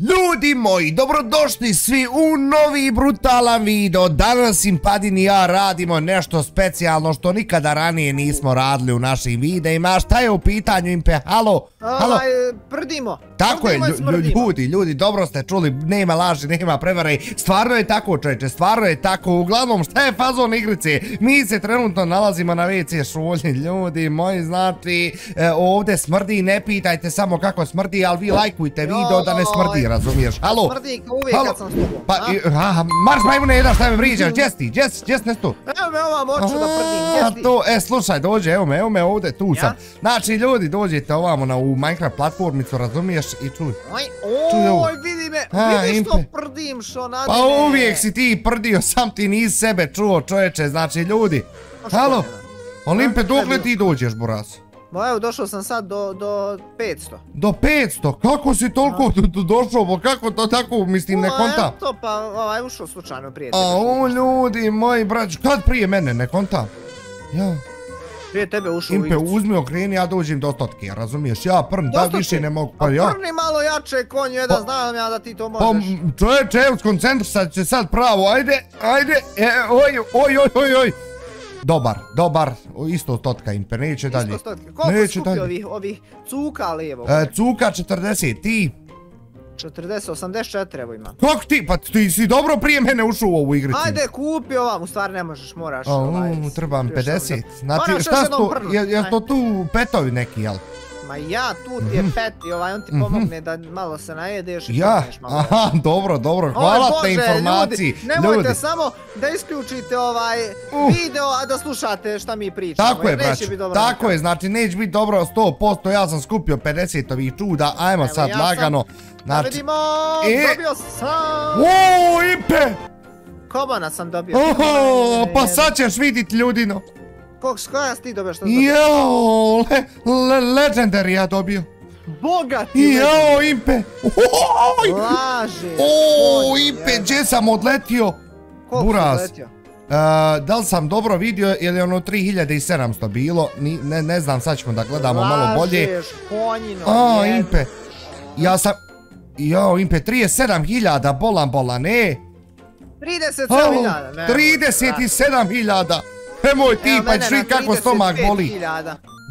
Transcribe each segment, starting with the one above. Ljudi moji, dobrodošli svi u novi brutalan video. Danas Simpadin i ja radimo nešto specijalno što nikada ranije nismo radili u našim videima. Šta je u pitanju, Impe? Halo? Halo? Prdimo. Tako je, ljudi, dobro ste čuli, nema laži, nema prevare. Stvarno je tako, čovječe, stvarno je tako. Uglavnom, šta je fazon igrice? Mi se trenutno nalazimo na WC šolji, ljudi moji, znači ovdje smrdi, ne pitajte samo kako smrdi, ali vi lajkujte video da ne smrdi. Razumiješ, halo? Smrdi kao uvijek kad sam s tobom. Pa, Mars majmune jedan šta me vriđaš, gdje si, ne stu? Evo me ovam, oču da prdim, gdje si? Slušaj, dođe, evo me ovdje, tu sam. Znači, ljudi, dođete ovamo u Minecraft platformicu, razumiješ, i čuj. Oj, vidi me, vidi što prdim, Šonadine. Pa uvijek si ti prdio, sam ti nisi sebe čuo, čovječe, znači, ljudi. Halo, Olimpe, dokle ti dođeš, buraz? Ma evo, došao sam sad do 500. Do 500? Kako si toliko došao? Kako to tako, mislim, ne konta? Evo to, pa ušao slučajno prije. Au, ljudi moji braći, kad prije mene, ne konta? Ja. Prije tebe ušao u igru. Impe, uzmi okreni, ja dođem do stotke, razumiješ? Ja prn, da više ne mogu, pa ja. Pa prni malo jače, konju, jedan, znam ja da ti to možeš. Pa, čovječe, evo, skoncentrisat će sad pravo, ajde, oj. Dobar, isto stotka Impe, neće dalje. Isto stotka, koliko skupi ovih cuka lijevo? Cuka 40, ti? 40, 84 evo imam. Kako ti? Pa ti si dobro prije mene ušao u ovu igricu. Ajde kupi ovam, u stvari ne možeš, moraš. Trebam 50. Znači, šta sto, je to tu petovi neki, jel? Ma ja, tu ti je peti, on ti pomogne da malo se najedeš i pomneš malo. Aha, dobro, hvala te informaciji. Nemojte samo da isključite ovaj video, a da slušate šta mi pričamo. Tako je, brać, tako je, znači neće biti dobro 100%, ja sam skupio 50 ovih čuda, ajmo sad lagano. Da vidimo, dobio sam. Uuu, Impe! Kobana sam dobio. Pa sad ćeš vidjeti, ljudino. Koja si ti dobio, što dobio? Jao, legendary ja dobio. Bogati! Jao, Impe! Laže! Ooo, Impe, gdje sam odletio? Koliko sam odletio? Da li sam dobro vidio, jer je ono 3700 bilo, ne znam, sad ćemo da gledamo malo bolje. Lažeš, konjino! A, Impe, ja sam... Jao, Impe, 37.000, bolan, e! 37.000, ne! 37.000! Nemoj ti, pa šli kako stomak boli.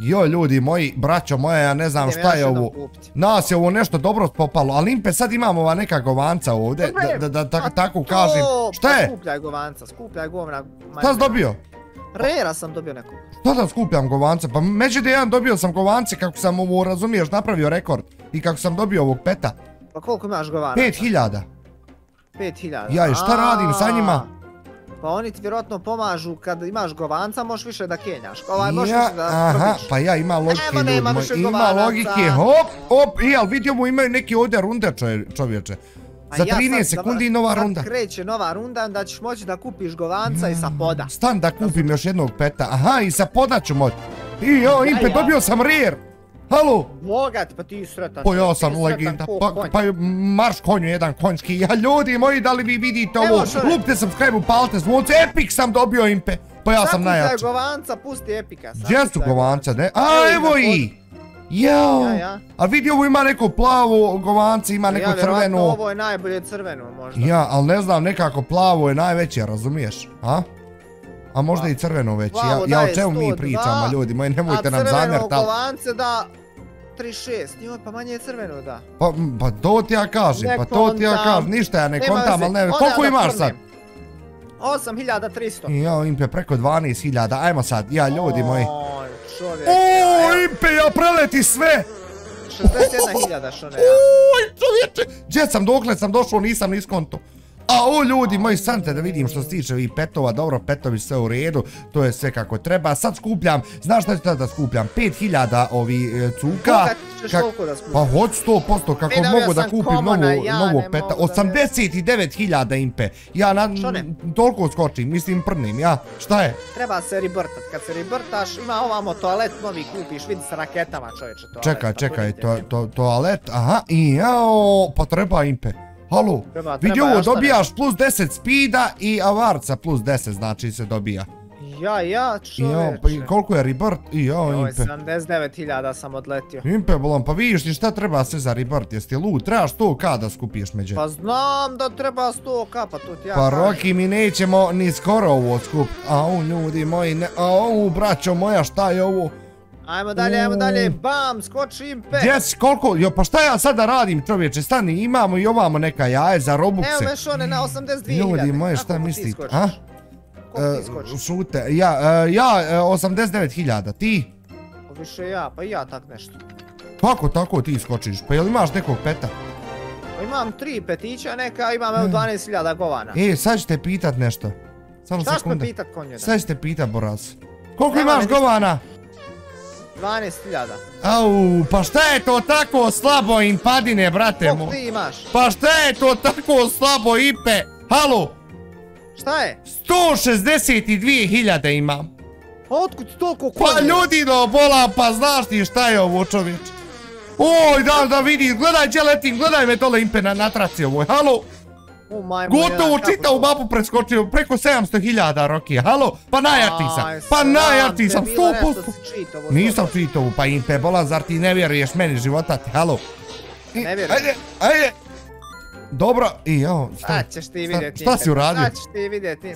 Joj, ljudi moji, braćo moja, ja ne znam šta je ovo. Nas je ovo nešto dobro popalo, ali Impe, sad imamo ova neka govanca ovdje, da tako kažem. Šta je? Skupljaj govanca, skupljaj govna. Šta si dobio? Rera sam dobio nekog. Šta da skupljam govance? Pa međutim jedan dobio sam govance kako sam ovo, razumiješ, napravio rekord. I kako sam dobio ovog peta. Pa koliko imaš govanaca? 5000. 5000. Jaj, šta radim sa njima? Pa oni ti vjerojatno pomažu, kad imaš govanca možeš više da kenjaš. Možeš više da probiš. Pa ja, ima logike, ljudi moji, ima logike, hop, i ali vidio mu imaju neki ovdje runde, čovječe. Za 13 sekundi nova runda. Kad kreće nova runda, onda ćeš moći da kupiš govanca i sa poda. Stan da kupim još jednog peta, aha, i sa poda ću moći. I jo, Impe, dobio sam rir. Halo? Bogat, pa ti sretan. Pa ja sam legenda, pa marš konju jedan konjski. Ja, ljudi moji, da li vi vidite ovo? Lupte subscribe, upalite zvonce, epik sam dobio, Impe. Pa ja sam najjači. Sad ti taj govanca, pusti epika. Gdje su govanca, ne? A, evo i! Jao! A vidi, ovo ima neko plavo govance, ima neko crveno. Ja, vjerojatno ovo je najbolje crveno, možda. Ja, ali ne znam, nekako plavo je najveće, razumiješ? A? A možda i crveno već, ja o čemu mi pričamo, ljudi moji, nemojte nam zamjertati. A crveno govance da 36, njoj pa manje je crveno da. Pa to ti ja kažem, ništa ja ne kontam, ali ne, koliko imaš sad? 8300. Jao, Impe, preko 12000, ajmo sad, ja, ljudi moji. Ooo, Impe, ja preleti sve! 61000, što ne ja. Ooj, čovječe, gdje sam, dokle sam došao, nisam ni skonto. Ao, ljudi moji, stante da vidim što se tiče ovih petova, dobro, petovi sve u redu, to je sve kako treba, sad skupljam, znaš šta ću tada da skupljam, 5000 ovih cuka, pa od 100% kako mogu da kupim novog peta, 89000 Impe, ja toliko skočim, mislim prnim, ja, šta je? Treba se ribrtat, kad se ribrtaš, ima ovamo toalet novi kupiš, vidi sa raketama čovječe toalet. Čekaj, toalet, aha, i jao, pa treba Impe. Halo, vidi ovo, dobijaš plus 10 spida i avarca plus 10, znači se dobija. Ja čoveče. Koliko je ribart? Joj, 79.000 sam odletio. Impeblom, pa vidiš ti šta treba se za ribart, jesi ti lud? Trebaš 100k da skupiš međe. Pa znam da treba 100k, pa to ti ja... Pa Roki, mi nećemo ni skoro ovo skup. Au, ljudi moji, ne... Au, braćo moja, šta je ovo? Ajmo dalje, ajmo dalje, bam, skočim pet. Gdje si, koliko, jo, pa šta ja sada radim, čovječe, stani, imamo i ovamo neka jaje za Robluxe. Evo me Šone, na 82.000. Ljudi moje, šta mislite, a? Koliko ti skočiš? Šute, ja, 89.000, ti? Više ja, pa i ja tak nešto. Kako tako ti skočiš, pa jel imaš nekog peta? Imam 3 petića neka, imam evo 12.000 govana. E, sad ću te pitat nešto. Šta ću me pitat, konjera? Sad ću te pitat, borac. Koliko imaš govana? 12.000. Au, pa šta je to tako slabo im padine, brate mu? Kog ti imaš? Pa šta je to tako slabo, Ipe? Halo? Šta je? 162.000 imam. A otkud ti toliko konjera? Pa ljudi do bola, pa znaš ti šta je ovo, čovječ? Oj, da vidim, gledaj gdje letim, gledaj me dole, Ipe, na traci ovoj, halo? Gotovo čitavu mapu preskočio, preko 700.000 Roki, halo, pa najjaktiji sam, 100%. Nisam čitavu, pa Impe, bola, zar ti ne vjeruješ meni života ti, halo? Ne vjerujem. Ajde, dobro, i jao, šta si uradio?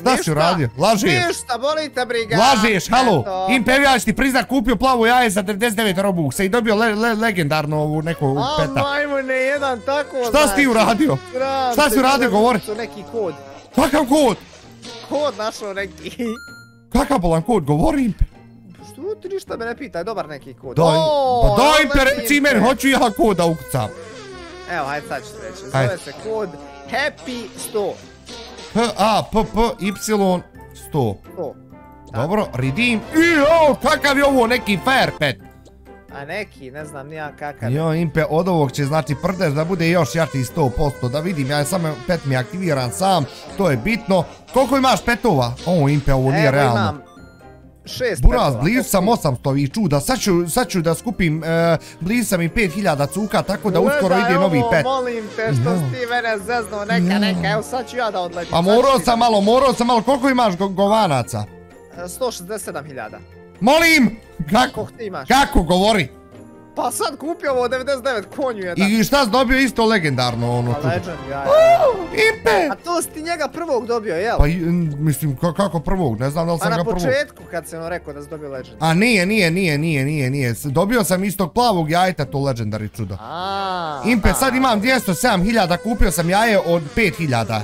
Šta si uradio? Lažeš. Ništa, bolite briga. Lažeš, halo, Impe, ja ću ti priznat, kupio plavo jaje za 99 Robuxa i dobio legendarnu ovu neku peta. Šta si ti uradio? Šta si uradio, govori? To neki kod. Kakav kod? Kod našao neki. Kakav bolan kod, govori Impe. Što ti ništa me ne pitaj, dobar neki kod. Daj Impe, reci meni, hoću ja kod da ukucam. Evo, hajde sad ću reći, zove se kod HAPPY100. HAPPY100. 100. Dobro, redeem. Ijo, kakav je ovo, neki fair pet. A neki, ne znam nijak kakav. Jo, Impe, od ovog će, znači, prdeš da bude još jači 100%, da vidim, ja je samo pet mi aktiviran sam, to je bitno. Koliko imaš petova? O, Impe, ovo nije realno. Evo imam. Buraz, blizu sam 800 i čuda, sad ću da skupim, blizu sam i 5000 cuka, tako da uskoro ide novi pet. Molim te, što si ti mene zeznuo, neka, evo sad ću ja da odletim. A morao sam malo, koliko imaš govanaca? 167.000. Molim! Kako govori? Pa sad kupio ovo 99 konju jedan. I šta si dobio isto legendarno ono tu? Legend, ja. Impe! A to si ti njega prvog dobio, jel? Pa mislim, kako prvog, ne znam da li sam ga prvog. Pa na početku kad sam rekao da si dobio legend. A nije. Dobio sam istog plavog jajeta tu legendari čudo. Impe, sad imam 207.000, kupio sam jaje od 5.000.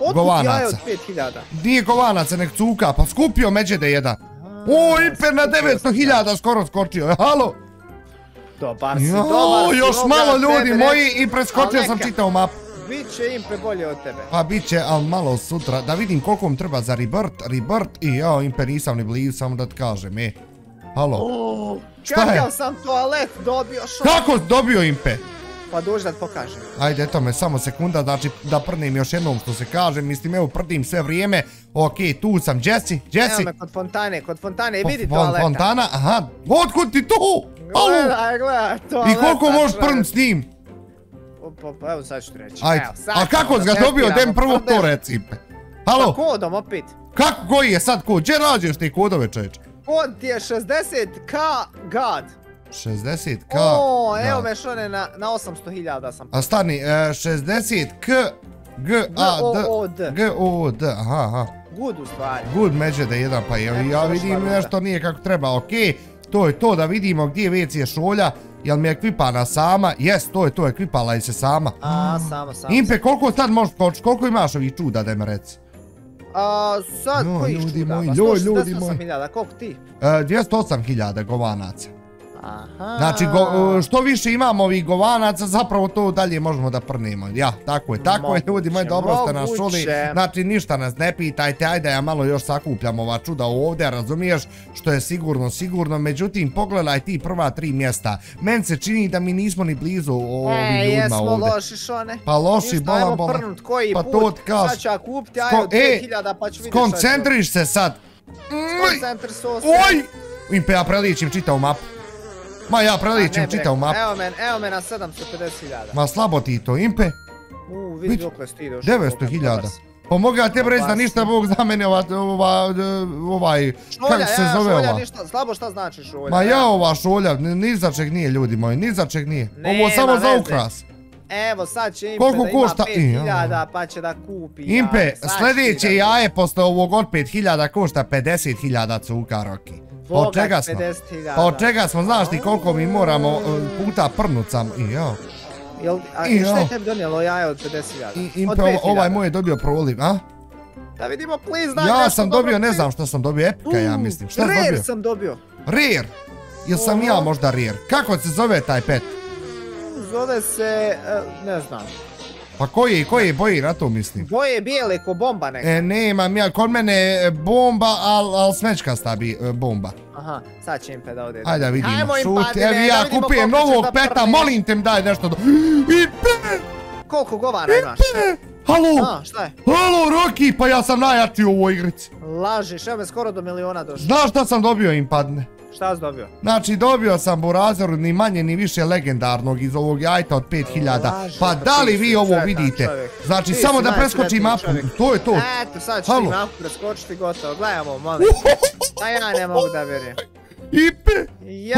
Otkud jaje od 5.000? Nije govanaca, nek cuka, pa skupio međede jedan. O, Impe, na 900.000 skoro skočio, halo? Dobar si, dobar si. Još malo ljudi moji i preskočio sam čitavu mapu. Biće Impe bolje od tebe. Pa biće, ali malo sutra. Da vidim koliko vam treba za rebirth. I jao, Impe, nisam ni blizu, samo da ti kažem, Halo. Šta je? Kakav sam toalet dobio, Šone. Kako dobio, Impe? Pa dođi da ti pokažem. Ajde, eto me, samo sekunda, znači da prdim još jednom što se kažem. Mislim, evo, prdim sve vrijeme. Okej, tu sam, Jesse. Evo me kod fontane i vidi toaleta. Fontana, aha, otkud ti tu? Gledaj, toaleta. I koliko možeš prdim s njim? Pa evo sad ću ti reći. Ajde, a kako si ga dobio, dem prvo to reci, Impe. Halo? Pa kodom, opet. Kako, koji je sad kod? Gdje rađeš te kodove, čovječe? Kod ti je 60k god. 60k... O, evo me Šone, na 800.000 sam... A stani, 60k... G-O-O-D, aha. Good u stvari. Good međede jedan, pa ja vidim nešto nije kako treba, okej. To je to, da vidimo gdje već je šolja. Jel mi je ekvipana sama? Jes, to je ekvipala i se sama. Sama. Impe, koliko sad možeš skočiti, koliko imaš ovih čuda, da me reci? Sad koji čuda? 168.000, koliko ti? 208.000 govanaca. Znači, što više imamo ovih govanaca, zapravo to dalje možemo da prnemo. Ja, tako je, ljudi moji, dobro ste nas čuli. Znači, ništa nas ne pitajte, ajde ja malo još sakupljam ova čuda ovdje, razumiješ, što je sigurno. Međutim, pogledaj ti prva 3 mjesta. Meni se čini da mi nismo ni blizu ovih ljudima ovdje. Jesmo loši, Šone. Pa loši, bola. Pa to ti kaš. Sad ću ja kupiti, ajde od 2000, pa ću vidjeti što je to. Skoncentriš se sad. Oj! Impe, ja preličim čitavu mapu. Ma ja preličim čitavu mapu. Evo me na 750.000. Ma slabo ti to, Impe. Vidi dok vas ti došao. 900.000. Pomoga ja te brez da ništa Bog za mene ovaj, kako se zove ova? Šolja, ništa, slabo šta znači šolja. Ma ja ova šolja, ni za čeg nije ljudi moji, ni za čeg nije. Ovo samo za ukras. Evo sad će Impe da ima 5000 pa će da kupi. Impe, sljedeće jaje posle ovog od 5000 košta 50.000 cuka Roki. Pa od čega smo, znaš ti koliko mi moramo puta prnut sam i jao. A šta je tebi donijelo jaje od 50.000? Impe, ovaj moj je dobio proliv, a? Da vidimo, please, daj nešto dobro. Ja sam dobio, ne znam što sam dobio, epika ja mislim. Šta sam dobio? Rare sam dobio. Rare? Jel sam ja možda rare? Kako se zove taj pet? Zove se, ne znam. Pa koji boji na to mislim? Boje bijele ko bomba neka. E nemam ja, kod mene je bomba, al smečkasta bi bomba. Aha, sad će Impe da ode. Hajde da vidimo, šuti, evo ja kupijem novog peta, molim te mi daj nešto do... Impe! Koliko govara imaš? Impe! Halo, halo Roki, pa ja sam najjači u ovoj igrici. Lažiš, evo me skoro do miliona došao. Znaš šta sam dobio Impadne? Šta si dobio? Znači dobio sam Burazeru ni manje ni više legendarnog iz ovog jajta od 5000. Pa da li vi ovo vidite? Znači samo da preskoči mapu, to je to. Eto sad ću ti mapu preskočiti gotovo, gledamo molim. A ja ne mogu da vjerujem. Ipe,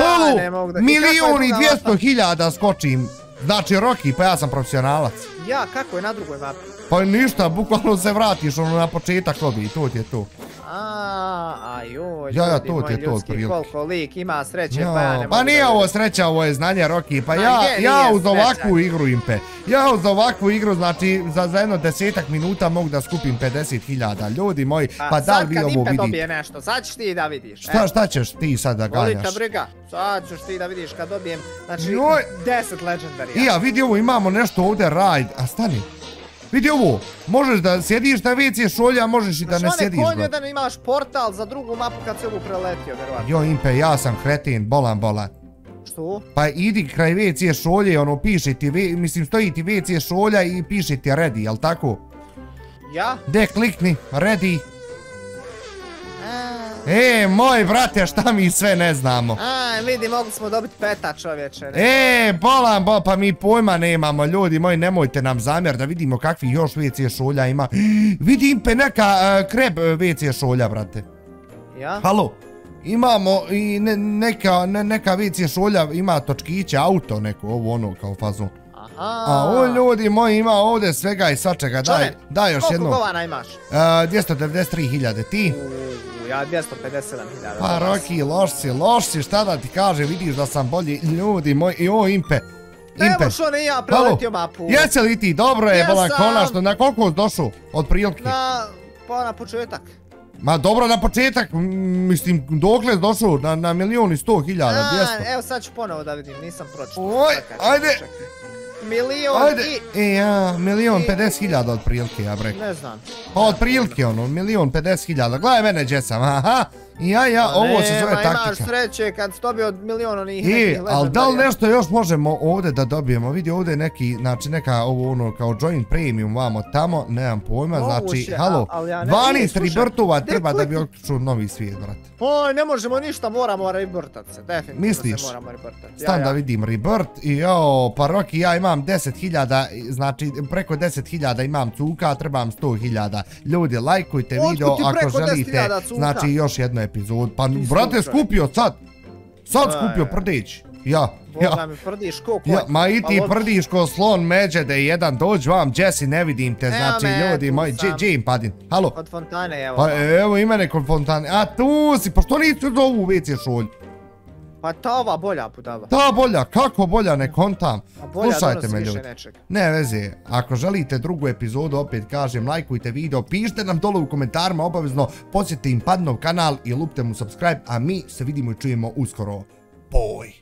halo, 1.200.000 skočim. Znači Roki, pa ja sam profesionalac. Ja, kako je na drugoj mapi? Pa ništa, bukvalno se vratiš ono na početak lobby i to ti je to. Aaaa, joj, ljudi moji ljudski, koliko lik ima sreće, pa ja ne mogu... Pa nije ovo sreća, ovo je znanje Roki, pa ja uz ovakvu igru Impe, ja uz ovakvu igru, znači za jedno 10 minuta mogu da skupim 50.000, ljudi moji, pa da li vi ovo vidite? Sad kad Impe dobije nešto, sad ćeš ti da vidiš. Šta ćeš ti sad da ganjaš? Volite briga, sad ćeš ti da vidiš kad dobijem, znači 10 legendarija. I ja, vidi ovo, imamo nešto ovdje, rajd, a stani. Vidi ovo, možeš da sjediš na WC šolja, možeš i da ne sjediš. Šone, konjedan imaš portal za drugu mapu kad se ovu preletio, verovatno. Jo, Impe, ja sam kretin, bolan. Što? Pa idi kraj WC šolje, ono, piše ti, mislim, stoji ti WC šolja i piše ti ready, jel tako? Ja? De, klikni, ready. E, moj brate, šta mi sve ne znamo? Aj, vidi, mogli smo dobiti peta čovječe. E, bolan, pa mi pojma nemamo, ljudi moji, nemojte nam zamjer da vidimo kakvi još WC šolja ima. Vidim pe neka kreb WC šolja, brate. Ja? Halo, imamo i neka WC šolja, ima točkiće, auto neko, ovo ono, kao fazon. A ovo ljudi moji ima ovdje svega i svačega, daj još jednom. Koliko govana imaš? 293.000, ti? Ja 257.000. Pa Roki, loš si, šta da ti kaže, vidiš da sam bolji, ljudi moji, i ovo Impe. Evo Šone, ja preletio mapu. Jesi li ti, dobro je, bolan, konačno, na koliko si došao od prilike? Pa na početak. Ma dobro, na početak, mislim, dokle si došao, na 1.100.000, 200. Evo sad ću ponovo da vidim, nisam pročito. Oj, ajde. 1.050.000 od prilike, ja brek. Ne znam. Pa od prilike ono, 1.050.000. Gledaj mene, gdje sam, aha. Ja, ovo se zove taktika. Imaš sreće kad si dobio od milion onih nekih legendarija. Ali da li nešto još možemo ovdje da dobijemo? Vidi ovdje neki, znači neka ovo ono kao join premium vamo tamo, nemam pojma, znači, halo. 12 ribrtova treba da bi otključio novi svijet, brat. O, ne možemo ništa, moramo ribrtat se, definitivno se moramo ribrtat. Misliš? Stan da vidim ribrt i jao, pa Roki, ja imam 10.000, znači preko 10.000 imam cuka, trebam 100.000. Ljudi, lajkujte video ako želite, znači još jedno epizod, pa brate skupio sad skupio prdić, Boga mi prdiš ko kod. Ma i ti prdiš ko slon međe da je jedan, dođi vam Jesse, ne vidim te, znači ljudi moji, gdje im padim, halo? Kod fontane, evo. Pa evo i mene kod fontane, a tu si, pa što nisi do ovu WC šolju? Pa ta ova bolja putava. Ta bolja, kako bolja, ne kontam. Slušajte me ljudi. Ne veze, ako želite drugu epizodu, opet kažem, lajkujte video, pišite nam dole u komentarima, obavezno posjetite Impadnov kanal i lupite mu subscribe, a mi se vidimo i čujemo uskoro. Boj!